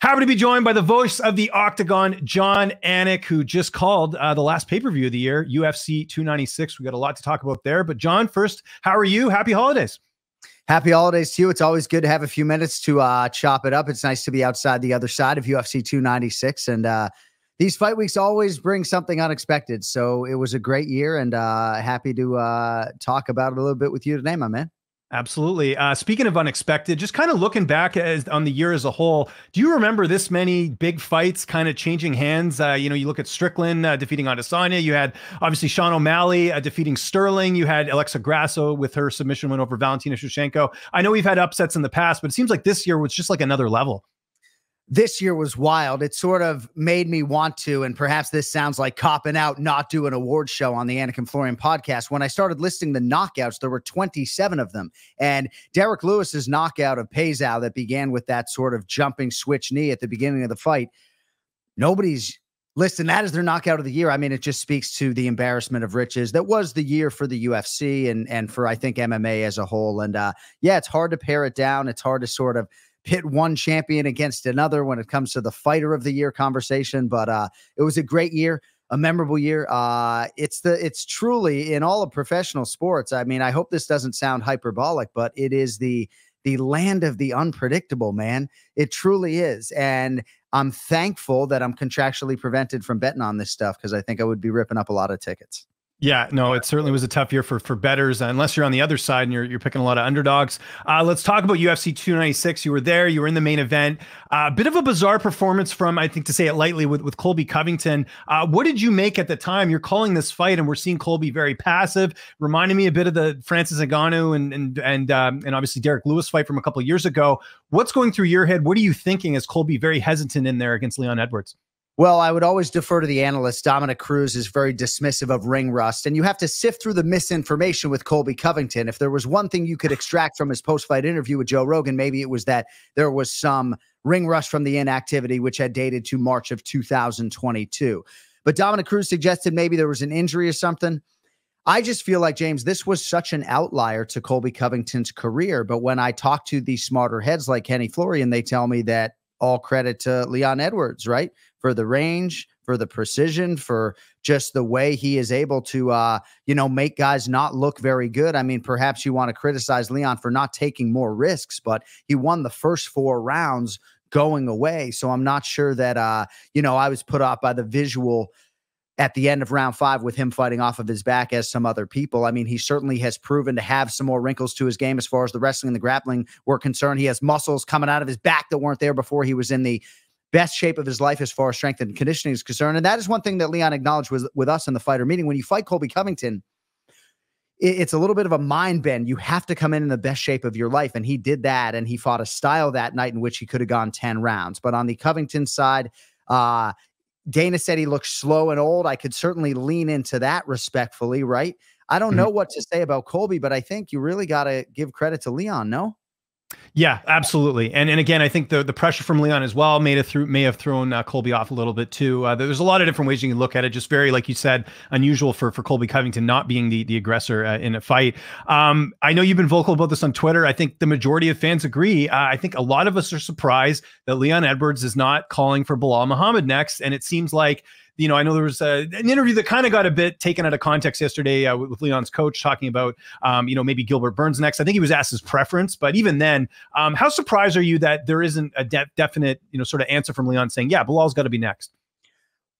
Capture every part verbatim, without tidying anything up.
Happy to be joined by the voice of the Octagon, John Anik, who just called uh, the last pay-per-view of the year, U F C two ninety-six. We got a lot to talk about there. But John, first, how are you? Happy holidays. Happy holidays to you. It's always good to have a few minutes to uh, chop it up. It's nice to be outside the other side of U F C two ninety-six. And uh, these fight weeks always bring something unexpected. So it was a great year, and uh, happy to uh, talk about it a little bit with you today, my man. Absolutely. Uh, speaking of unexpected, just kind of looking back as, on the year as a whole, do you remember this many big fights kind of changing hands? Uh, you know, you look at Strickland uh, defeating Adesanya. You had obviously Sean O'Malley uh, defeating Sterling. You had Alexa Grasso with her submission win over Valentina Shevchenko. I know we've had upsets in the past, but it seems like this year was just like another level. This year was wild. It sort of made me want to, and perhaps this sounds like copping out, not do an award show on the Anakin Florian podcast. When I started listing the knockouts, there were twenty-seven of them. And Derek Lewis's knockout of Pezao that began with that sort of jumping switch knee at the beginning of the fight, nobody's listing that as their knockout of the year. I mean, it just speaks to the embarrassment of riches that was the year for the U F C and, and for, I think, M M A as a whole. And uh, yeah, it's hard to pare it down. It's hard to sort of pit one champion against another when it comes to the fighter of the year conversation. But uh, it was a great year, a memorable year. Uh, it's the it's truly in all of professional sports. I mean, I hope this doesn't sound hyperbolic, but it is the the land of the unpredictable, man. It truly is. And I'm thankful that I'm contractually prevented from betting on this stuff, because I think I would be ripping up a lot of tickets. Yeah, no, it certainly was a tough year for for bettors, unless you're on the other side and you're you're picking a lot of underdogs. Uh, let's talk about U F C two ninety-six. You were there. You were in the main event. A uh, bit of a bizarre performance from, I think, to say it lightly, with with Colby Covington. Uh, what did you make at the time? You're calling this fight, and we're seeing Colby very passive. Reminded me a bit of the Francis Ngannou and and and um, and obviously Derek Lewis fight from a couple of years ago. What's going through your head? What are you thinking as Colby very hesitant in there against Leon Edwards? Well, I would always defer to the analyst. Dominic Cruz is very dismissive of ring rust, and you have to sift through the misinformation with Colby Covington. If there was one thing you could extract from his post-fight interview with Joe Rogan, maybe it was that there was some ring rust from the inactivity, which had dated to March of two thousand twenty-two. But Dominic Cruz suggested maybe there was an injury or something. I just feel like, James, this was such an outlier to Colby Covington's career. But when I talk to these smarter heads like Kenny Florian, they tell me that all credit to Leon Edwards, right? For the range, for the precision, for just the way he is able to, uh, you know, make guys not look very good. I mean, perhaps you want to criticize Leon for not taking more risks, but he won the first four rounds going away. So I'm not sure that, uh, you know, I was put off by the visual at the end of round five with him fighting off of his back as some other people. I mean, he certainly has proven to have some more wrinkles to his game as far as the wrestling and the grappling were concerned. He has muscles coming out of his back that weren't there before. He was in the best shape of his life as far as strength and conditioning is concerned. And that is one thing that Leon acknowledged was with us in the fighter meeting. When you fight Colby Covington, it's a little bit of a mind bend. You have to come in in the best shape of your life. And he did that. And he fought a style that night in which he could have gone ten rounds. But on the Covington side, uh, Dana said he looked slow and old. I could certainly lean into that respectfully, right? I don't mm-hmm. know what to say about Colby, but I think you really got to give credit to Leon, no? Yeah, absolutely. And and again, I think the, the pressure from Leon as well made it through, may have thrown uh, Colby off a little bit too. Uh, there's a lot of different ways you can look at it. Just very, like you said, unusual for, for Colby Covington not being the, the aggressor uh, in a fight. Um, I know you've been vocal about this on Twitter. I think the majority of fans agree. Uh, I think a lot of us are surprised that Leon Edwards is not calling for Belal Muhammad next. And it seems like, you know, I know there was a, an interview that kind of got a bit taken out of context yesterday uh, with, with Leon's coach talking about, um, you know, maybe Gilbert Burns next. I think he was asked his preference, but even then, um, how surprised are you that there isn't a de definite, you know, sort of answer from Leon saying, yeah, Bilal's got to be next?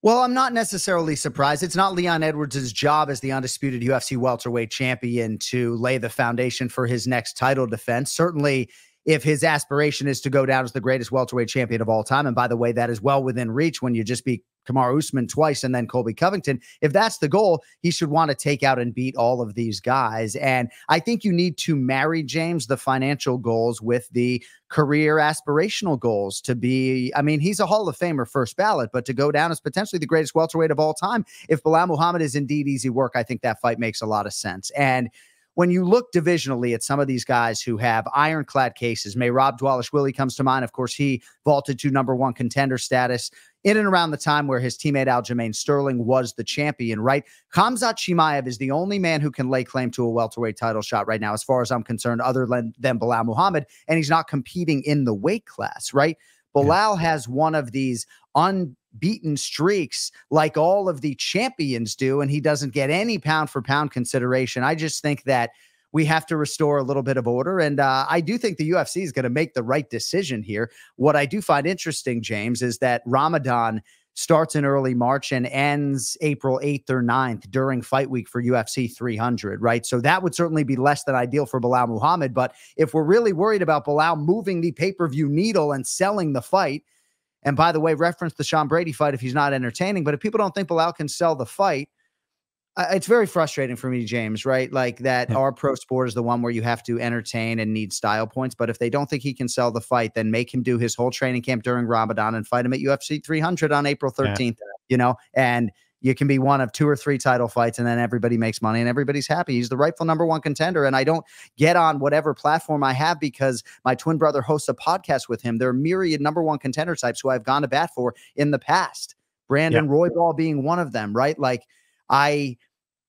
Well, I'm not necessarily surprised. It's not Leon Edwards' job as the undisputed U F C welterweight champion to lay the foundation for his next title defense. Certainly, if his aspiration is to go down as the greatest welterweight champion of all time, and by the way, that is well within reach when you just beat Kamar Usman twice and then Colby Covington, if that's the goal, he should want to take out and beat all of these guys. And I think you need to marry, James, the financial goals with the career aspirational goals to be, I mean, he's a Hall of Famer first ballot, but to go down as potentially the greatest welterweight of all time, if Belal Muhammad is indeed easy work, I think that fight makes a lot of sense. And when you look divisionally at some of these guys who have ironclad cases, Merab Dvalishvili comes to mind. Of course, he vaulted to number one contender status in and around the time where his teammate Aljamain Sterling was the champion, right? Khamzat Chimaev is the only man who can lay claim to a welterweight title shot right now, as far as I'm concerned, other than Belal Muhammad, and he's not competing in the weight class, right? Belal yeah. has one of these unbeaten streaks like all of the champions do, and he doesn't get any pound for pound consideration. I just think that we have to restore a little bit of order. And uh, I do think the U F C is going to make the right decision here. What I do find interesting, James, is that Ramadan starts in early March and ends April eighth or ninth during fight week for U F C three hundred, right? So that would certainly be less than ideal for Belal Muhammad. But if we're really worried about Belal moving the pay-per-view needle and selling the fight, and by the way, reference the Sean Brady fight if he's not entertaining, but if people don't think Belal can sell the fight, Uh, it's very frustrating for me, James, right? Like that yeah. our pro sport is the one where you have to entertain and need style points. But if they don't think he can sell the fight, then make him do his whole training camp during Ramadan and fight him at U F C three hundred on April thirteenth, yeah. you know, and you can be one of two or three title fights, and then everybody makes money and everybody's happy. He's the rightful number one contender. And I don't get on whatever platform I have because my twin brother hosts a podcast with him. There are myriad number one contender types who I've gone to bat for in the past. Brandon yeah. Roybal being one of them, right? Like, I,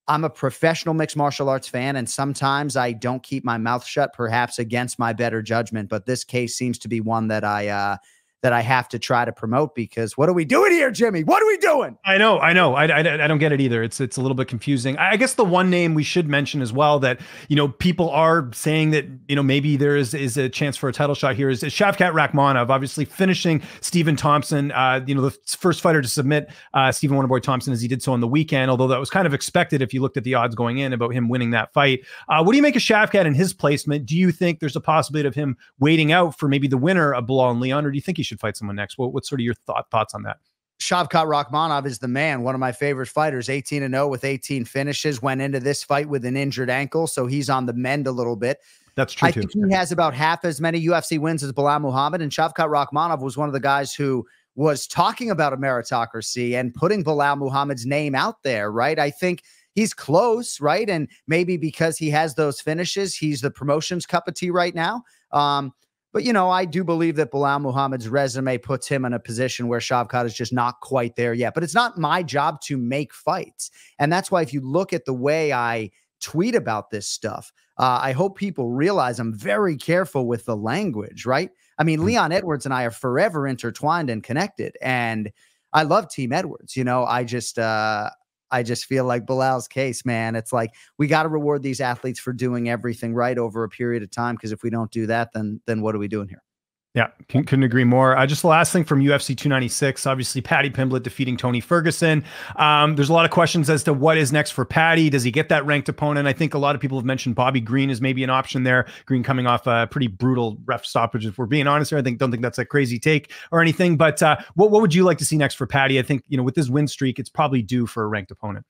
I'm a professional mixed martial arts fan, and sometimes I don't keep my mouth shut, perhaps against my better judgment. But this case seems to be one that I uh, that I have to try to promote, because what are we doing here, Jimmy? What are we doing? I know, I know. I, I, I don't get it either. It's it's a little bit confusing. I guess the one name we should mention as well that, you know, people are saying that, you know, maybe there is is a chance for a title shot here is, is Shavkat Rakhmonov, obviously finishing Stephen Thompson, uh, you know, the first fighter to submit uh, Stephen Wonderboy Thompson, as he did so on the weekend, although that was kind of expected if you looked at the odds going in about him winning that fight. Uh, what do you make of Shavkat and his placement? Do you think there's a possibility of him waiting out for maybe the winner of Belal and Leon, or do you think he should fight someone next? What, what's sort of your thought, thoughts on that? Shavkat Rakhmonov is the man, one of my favorite fighters, eighteen and oh with eighteen finishes, went into this fight with an injured ankle, so he's on the mend a little bit. That's true, I too. think he has about half as many U F C wins as Belal Muhammad, and Shavkat Rakhmonov was one of the guys who was talking about a meritocracy and putting Belal Muhammad's name out there, right? I think he's close, right? And maybe because he has those finishes, he's the promotion's cup of tea right now. Um, But, you know, I do believe that Belal Muhammad's resume puts him in a position where Shavkat is just not quite there yet. But it's not my job to make fights. And that's why if you look at the way I tweet about this stuff, uh, I hope people realize I'm very careful with the language, right? I mean, Leon Edwards and I are forever intertwined and connected. And I love Team Edwards. You know, I just... Uh, I just feel like Belal's case, man, it's like we got to reward these athletes for doing everything right over a period of time, because if we don't do that, then then what are we doing here? Yeah, couldn't agree more. Uh, just the last thing from U F C two ninety-six, obviously Paddy Pimblett defeating Tony Ferguson. Um, there's a lot of questions as to what is next for Paddy. Does he get that ranked opponent? I think a lot of people have mentioned Bobby Green is maybe an option there. Green coming off a pretty brutal ref stoppage, if we're being honest here. I think don't think that's a crazy take or anything. But uh, what, what would you like to see next for Paddy? I think, you know, with this win streak, it's probably due for a ranked opponent.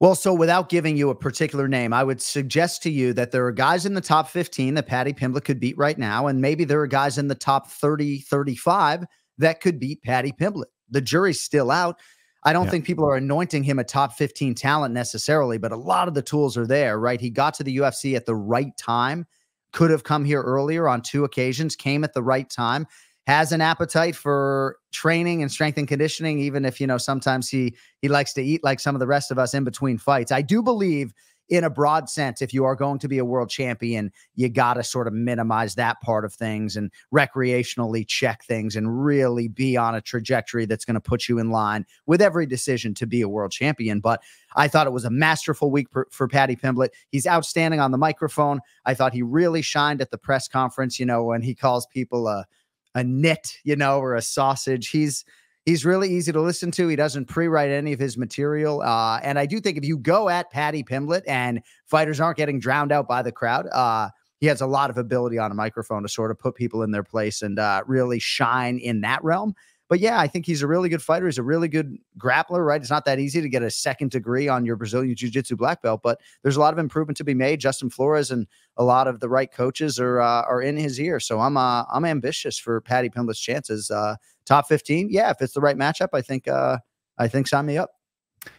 Well, so without giving you a particular name, I would suggest to you that there are guys in the top fifteen that Paddy Pimblett could beat right now, and maybe there are guys in the top thirty, thirty-five that could beat Paddy Pimblett. The jury's still out. I don't yeah. think people are anointing him a top fifteen talent necessarily, but a lot of the tools are there, right? He got to the U F C at the right time, could have come here earlier on two occasions, came at the right time, has an appetite for training and strength and conditioning, even if, you know, sometimes he he likes to eat like some of the rest of us in between fights. I do believe in a broad sense, if you are going to be a world champion, you got to sort of minimize that part of things and recreationally check things and really be on a trajectory that's going to put you in line with every decision to be a world champion. But I thought it was a masterful week for, for Paddy Pimblett. He's outstanding on the microphone. I thought he really shined at the press conference, you know, when he calls people a a knit, you know, or a sausage. He's, he's really easy to listen to. He doesn't pre-write any of his material. Uh, and I do think if you go at Paddy Pimblett and fighters aren't getting drowned out by the crowd, uh, he has a lot of ability on a microphone to sort of put people in their place and uh, really shine in that realm. But yeah, I think he's a really good fighter. He's a really good grappler, right? It's not that easy to get a second degree on your Brazilian Jiu-Jitsu black belt, but there's a lot of improvement to be made. Justin Flores and a lot of the right coaches are uh, are in his ear. So I'm uh, I'm ambitious for Paddy Pimblett's chances. Uh, top fifteen, yeah. If it's the right matchup, I think uh, I think sign me up.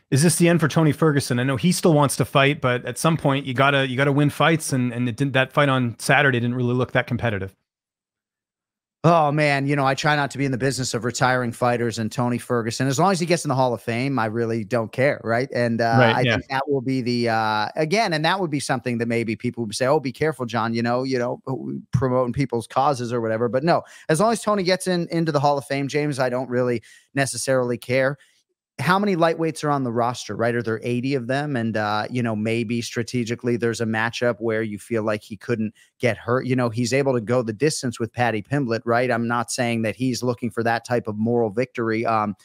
Is this the end for Tony Ferguson? I know he still wants to fight, but at some point you gotta you gotta win fights, and and it didn't, that fight on Saturday didn't really look that competitive. Oh, man, you know, I try not to be in the business of retiring fighters and Tony Ferguson. As long as he gets in the Hall of Fame, I really don't care, right? And uh, right, I yeah. think that will be the, uh, again, and that would be something that maybe people would say, oh, be careful, John, you know, you know, promoting people's causes or whatever. But no, as long as Tony gets in into the Hall of Fame, James, I don't really necessarily care. How many lightweights are on the roster, right? Are there eighty of them? And, uh, you know, maybe strategically there's a matchup where you feel like he couldn't get hurt. You know, he's able to go the distance with Paddy Pimblett, right? I'm not saying that he's looking for that type of moral victory. Um,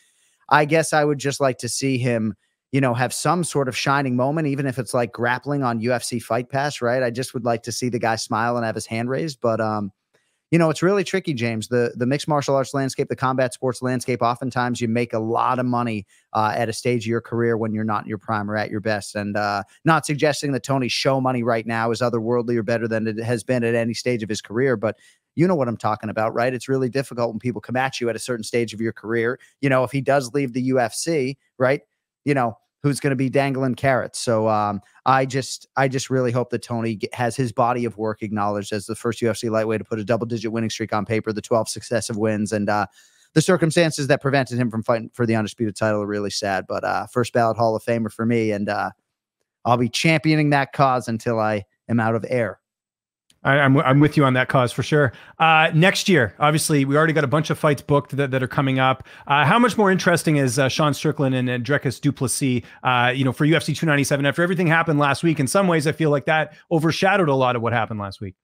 I guess I would just like to see him, you know, have some sort of shining moment, even if it's like grappling on U F C Fight Pass, right? I just would like to see the guy smile and have his hand raised. But, um, you know, it's really tricky, James, the, the mixed martial arts landscape, the combat sports landscape. Oftentimes you make a lot of money uh, at a stage of your career when you're not in your prime or at your best. And uh, not suggesting that Tony's show money right now is otherworldly or better than it has been at any stage of his career. But you know what I'm talking about, right? It's really difficult when people come at you at a certain stage of your career. You know, if he does leave the U F C, right, you know, who's going to be dangling carrots. So um, I just I just really hope that Tony has his body of work acknowledged as the first U F C lightweight to put a double-digit winning streak on paper, the twelve successive wins, and uh, the circumstances that prevented him from fighting for the undisputed title are really sad. But uh, first ballot Hall of Famer for me, and uh, I'll be championing that cause until I am out of air. I, I'm, I'm with you on that cause for sure. Uh, next year, obviously, we already got a bunch of fights booked that, that are coming up. Uh, how much more interesting is uh, Sean Strickland and, and Dricus Du Plessis, uh, you know, for U F C two ninety-seven? After everything happened last week, in some ways, I feel like that overshadowed a lot of what happened last week.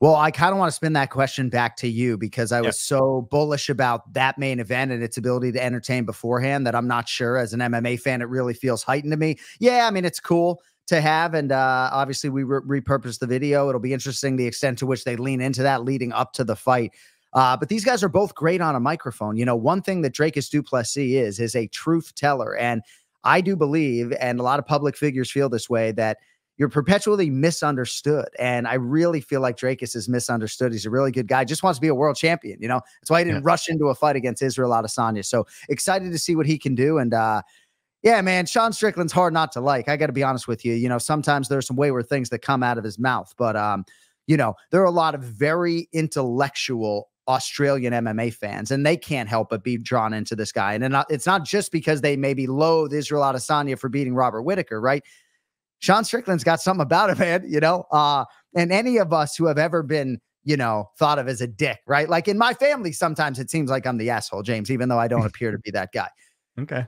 Well, I kind of want to spin that question back to you because I was yep. so bullish about that main event and its ability to entertain beforehand that I'm not sure. As an M M A fan, it really feels heightened to me. Yeah, I mean, it's cool to have. And uh, obviously we re repurposed the video. It'll be interesting the extent to which they lean into that leading up to the fight. Uh, but these guys are both great on a microphone. You know, one thing that Dricus Du Plessis is, is a truth teller. And I do believe, and a lot of public figures feel this way, that you're perpetually misunderstood. And I really feel like Dricus is misunderstood. He's a really good guy. Just wants to be a world champion. You know, that's why he didn't yeah. rush into a fight against Israel Adesanya. So excited to see what he can do. And, uh, yeah, man, Sean Strickland's hard not to like. I got to be honest with you. You know, sometimes there's some wayward things that come out of his mouth. But, um, you know, there are a lot of very intellectual Australian M M A fans, and they can't help but be drawn into this guy. And it's not just because they maybe loathe Israel Adesanya for beating Robert Whittaker, right? Sean Strickland's got something about him, man, you know? Uh, and any of us who have ever been, you know, thought of as a dick, right? Like in my family, sometimes it seems like I'm the asshole, James, even though I don't appear to be that guy. Okay.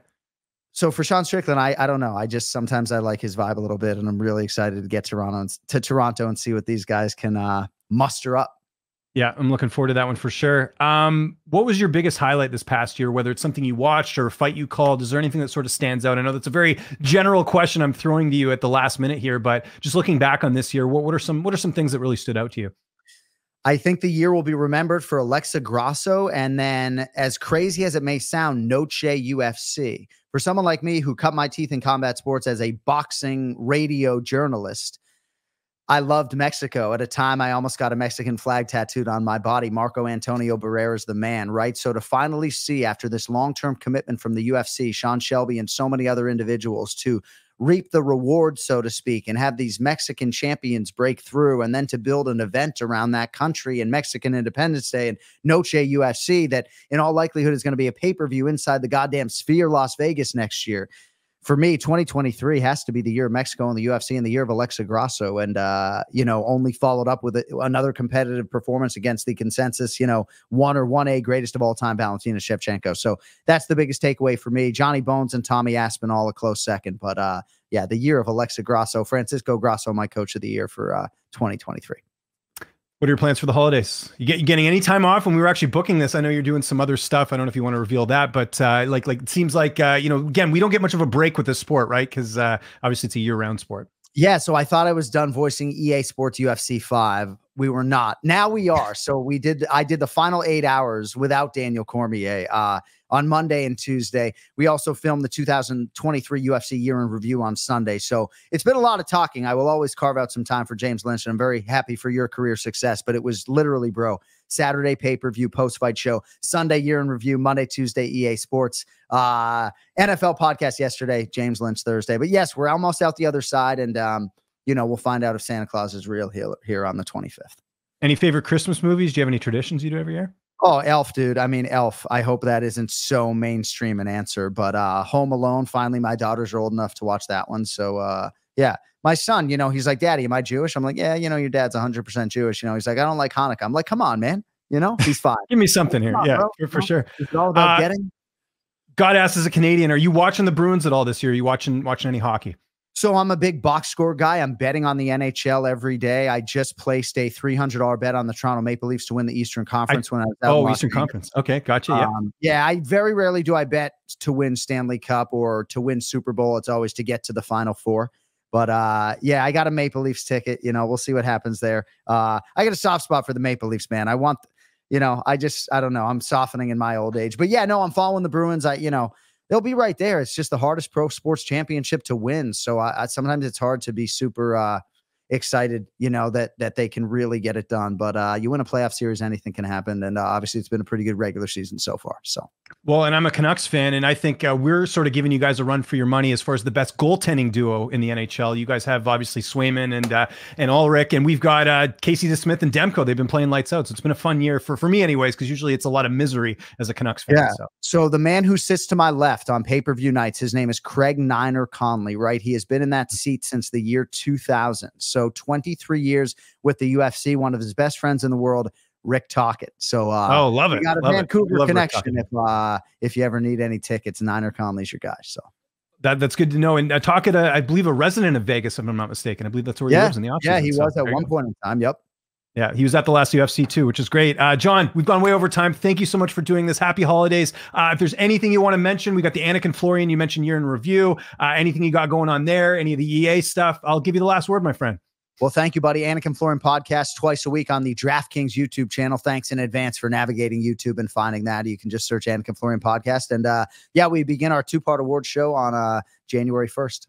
So for Sean Strickland, I, I don't know. I just sometimes I like his vibe a little bit, and I'm really excited to get Toronto and, to Toronto and see what these guys can uh, muster up. Yeah, I'm looking forward to that one for sure. Um, what was your biggest highlight this past year, whether it's something you watched or a fight you called? Is there anything that sort of stands out? I know that's a very general question I'm throwing to you at the last minute here, but just looking back on this year, what, what are some what are some things that really stood out to you? I think the year will be remembered for Alexa Grasso, and then, as crazy as it may sound, Noche U F C. For someone like me who cut my teeth in combat sports as a boxing radio journalist, I loved Mexico. At a time, I almost got a Mexican flag tattooed on my body. Marco Antonio Barrera is the man, right? So to finally see, after this long-term commitment from the U F C, Sean Shelby and so many other individuals to reap the reward, so to speak, and have these Mexican champions break through, and then to build an event around that country and Mexican Independence Day and Noche U F C that in all likelihood is going to be a pay-per-view inside the goddamn Sphere, Las Vegas next year. For me, twenty twenty-three has to be the year of Mexico and the U F C and the year of Alexa Grasso, and, uh, you know, only followed up with a, another competitive performance against the consensus, you know, one or one A greatest of all time, Valentina Shevchenko. So that's the biggest takeaway for me. Johnny Bones and Tommy Aspinall all a close second. But, uh, yeah, the year of Alexa Grasso, Francisco Grasso, my coach of the year for uh, twenty twenty-three. What are your plans for the holidays? You, get, you getting any time off? When we were actually booking this, I know you're doing some other stuff. I don't know if you want to reveal that, but uh, like, like it seems like, uh, you know, again, we don't get much of a break with this sport, right? Because uh, obviously it's a year-round sport. Yeah, so I thought I was done voicing E A Sports U F C five. We were not. Now we are. So we did. I did the final eight hours without Daniel Cormier uh, on Monday and Tuesday. We also filmed the two thousand twenty-three U F C Year in Review on Sunday. So it's been a lot of talking. I will always carve out some time for James Lynch, and I'm very happy for your career success. But it was literally, bro, Saturday pay-per-view, post-fight show, Sunday Year in Review, Monday, Tuesday, E A Sports, uh, N F L podcast yesterday, James Lynch Thursday. But yes, we're almost out the other side, and um, you know, we'll find out if Santa Claus is real here, here on the twenty-fifth. Any favorite Christmas movies? Do you have any traditions you do every year? Oh, Elf, dude. I mean, Elf. I hope that isn't so mainstream an answer, but uh, Home Alone. Finally, my daughters are old enough to watch that one. So, uh, yeah, my son, you know, he's like, Daddy, am I Jewish? I'm like, yeah, you know, your dad's one hundred percent Jewish. You know, he's like, I don't like Hanukkah. I'm like, come on, man. You know, he's fine. Give me something here. Come yeah, on, for, for sure. It's all about uh, getting. God asks, as a Canadian, are you watching the Bruins at all this year? Are you watching watching any hockey? So I'm a big box score guy. I'm betting on the N H L every day. I just placed a three hundred dollar bet on the Toronto Maple Leafs to win the Eastern Conference I, when I was out. Oh, Eastern Conference. Okay, gotcha. Yeah, um, yeah. I very rarely do I bet to win Stanley Cup or to win Super Bowl. It's always to get to the Final Four. But uh, yeah, I got a Maple Leafs ticket. You know, we'll see what happens there. Uh, I got a soft spot for the Maple Leafs, man. I want, you know, I just, I don't know. I'm softening in my old age. But yeah, no, I'm following the Bruins. I, you know. They'll be right there. It's just the hardest pro sports championship to win. So I, I, sometimes it's hard to be super uh, excited, you know, that that they can really get it done. But uh, you win a playoff series, anything can happen. And uh, obviously, it's been a pretty good regular season so far. So, well, and I'm a Canucks fan, and I think uh, we're sort of giving you guys a run for your money as far as the best goaltending duo in the N H L. You guys have obviously Swayman and uh, and Ulrich, and we've got uh, Casey DeSmith and Demko. They've been playing lights out, so it's been a fun year for for me, anyways. Because usually it's a lot of misery as a Canucks fan. Yeah. So. so the man who sits to my left on pay per view nights, his name is Craig Niner Conley. Right, he has been in that seat since the year two thousand. So twenty-three years with the U F C. One of his best friends in the world. Rick Tocchet. So, uh, oh, love it. Got a love Vancouver connection. If, uh, if you ever need any tickets, Niner Conley's your guy. So that that's good to know. And uh, Tocchet, uh, I believe a resident of Vegas, if I'm not mistaken, I believe that's where yeah. he lives in the office. Yeah. He so, was at one go. point in time. Yep. Yeah. He was at the last U F C too, which is great. Uh, John, we've gone way over time. Thank you so much for doing this. Happy holidays. Uh, if there's anything you want to mention, we got the Anakin Florian, you mentioned year in review, uh, anything you got going on there, any of the E A stuff, I'll give you the last word, my friend. Well, thank you, buddy. Anakin Florian podcast twice a week on the DraftKings YouTube channel. Thanks in advance for navigating YouTube and finding that. You can just search Anakin Florian podcast. And uh, yeah, we begin our two-part award show on uh, January first.